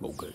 冇計。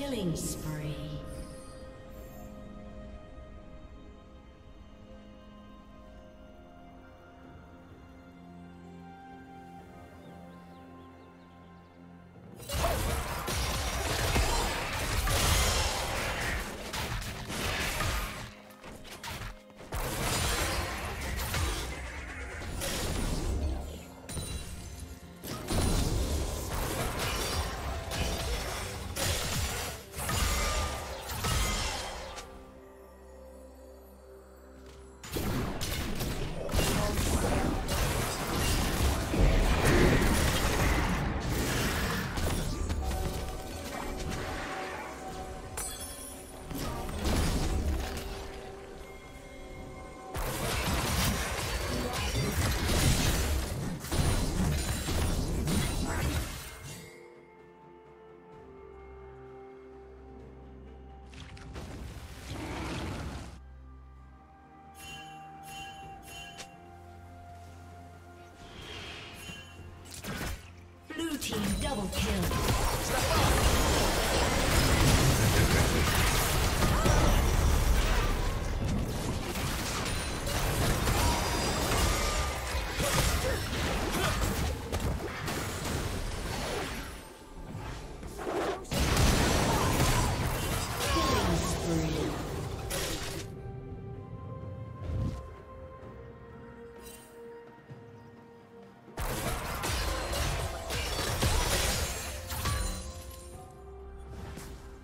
Killing spree. Team double kill. Step up.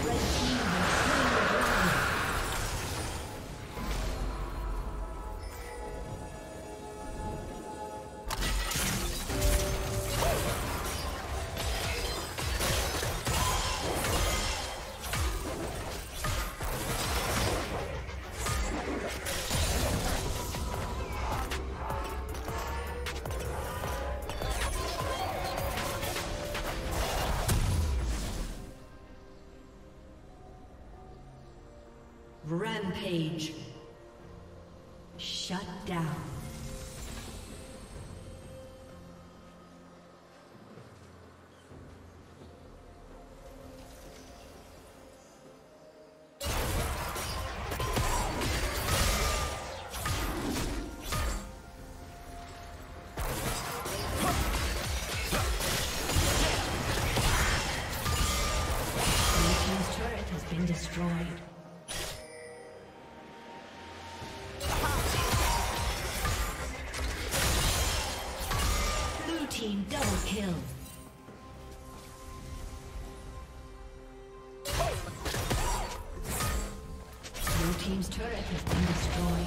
Red team. Rampage. Shut down. Destroyed. Blue team double kill. Blue team's turret has been destroyed.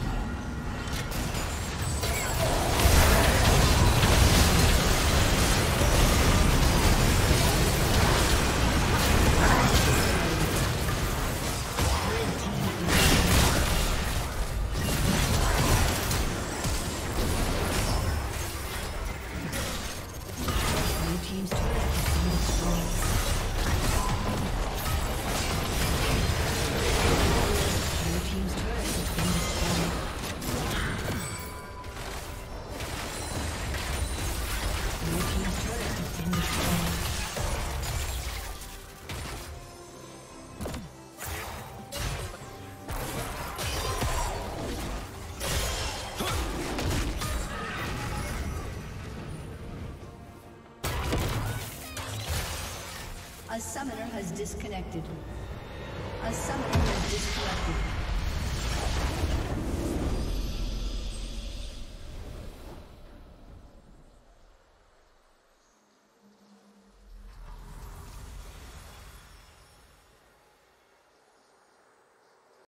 A summoner has disconnected.